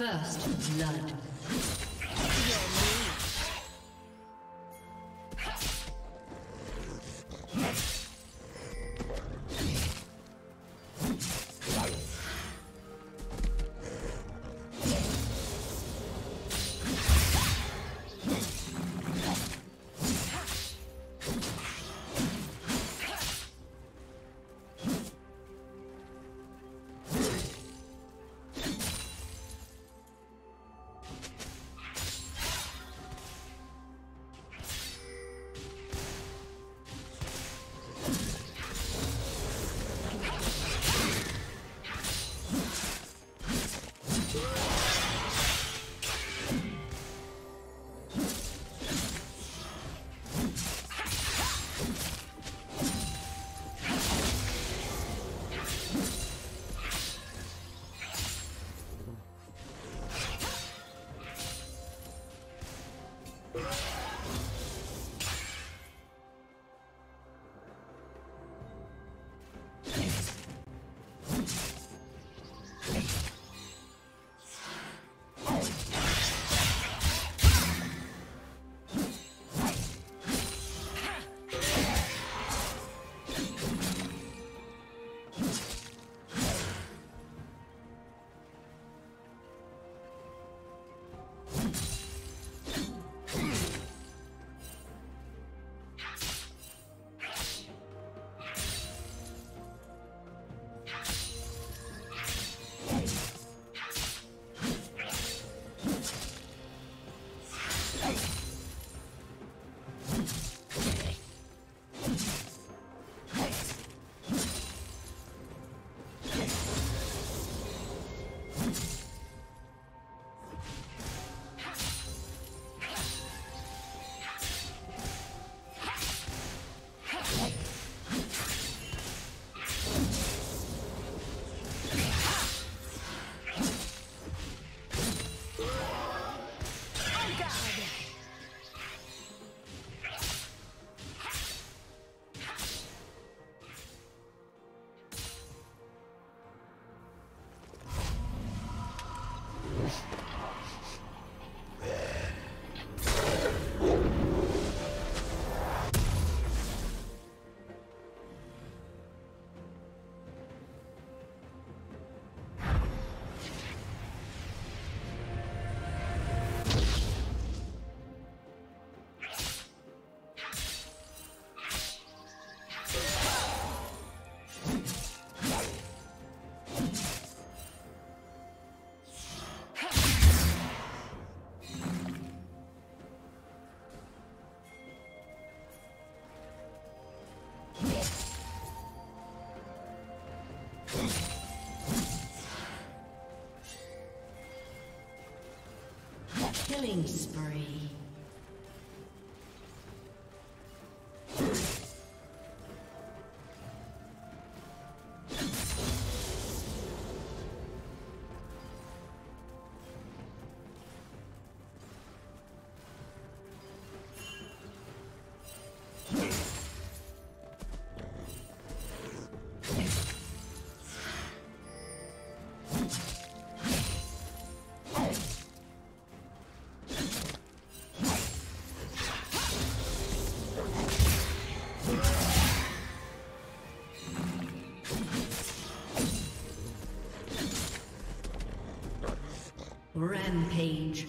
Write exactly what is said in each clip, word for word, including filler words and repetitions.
First blood. Killing spree. Rampage.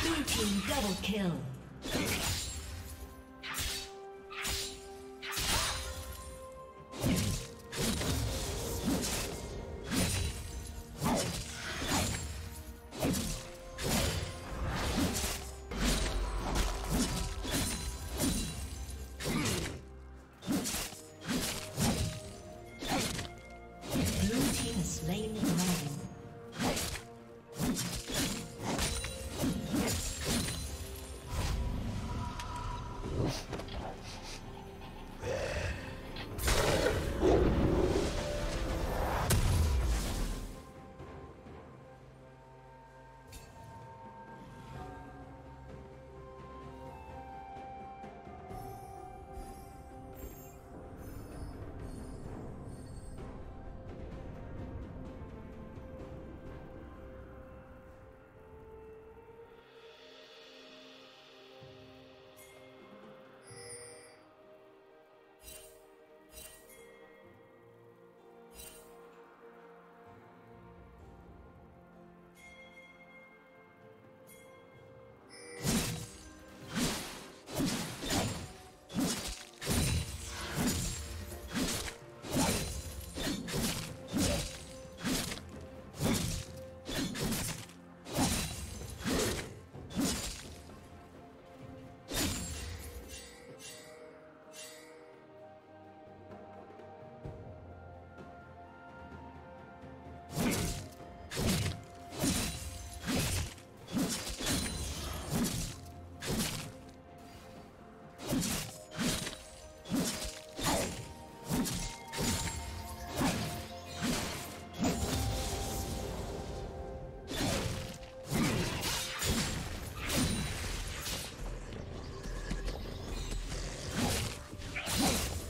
Blue team double kill.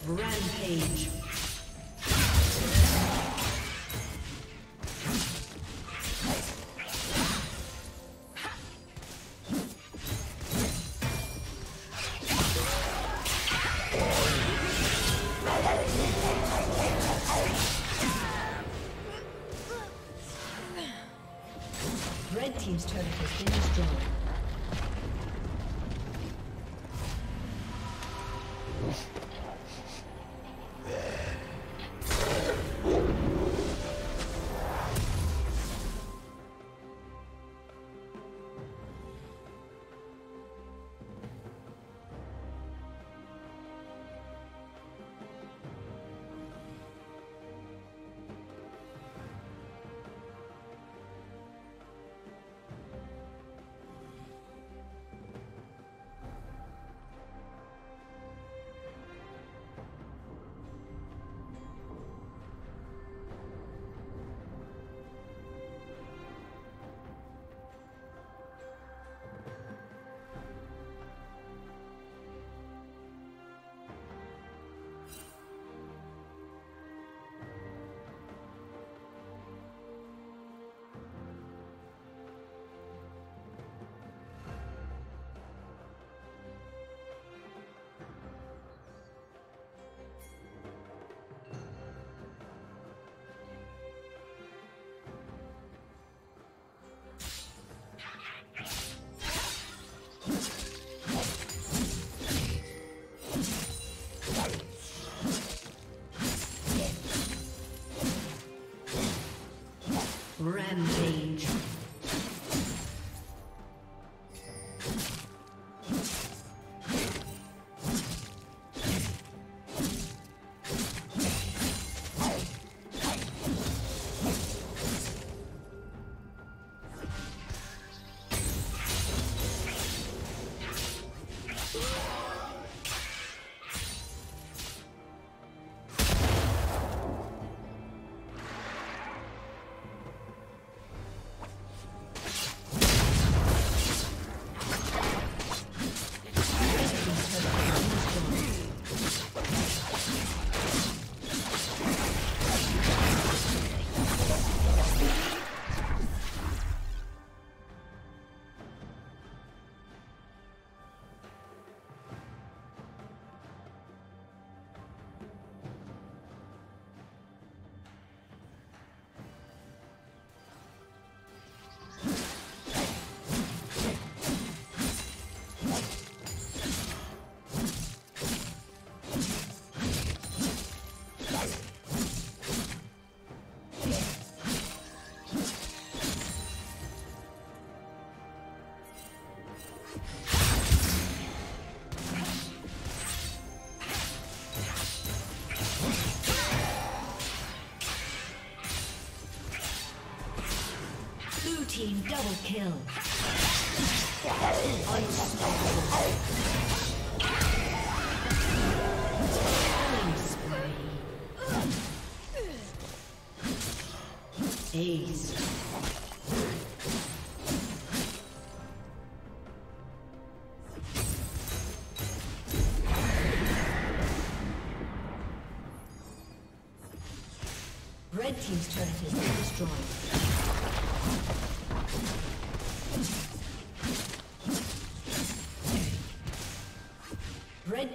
Rampage. Red team's turret has been destroyed. Rampage. team double kill. Killing spree. Ace. Red team's turret has been destroyed. Red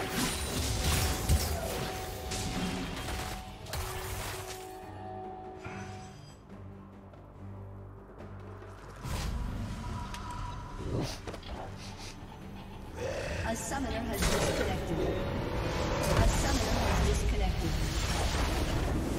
A summoner has disconnected. A summoner has disconnected.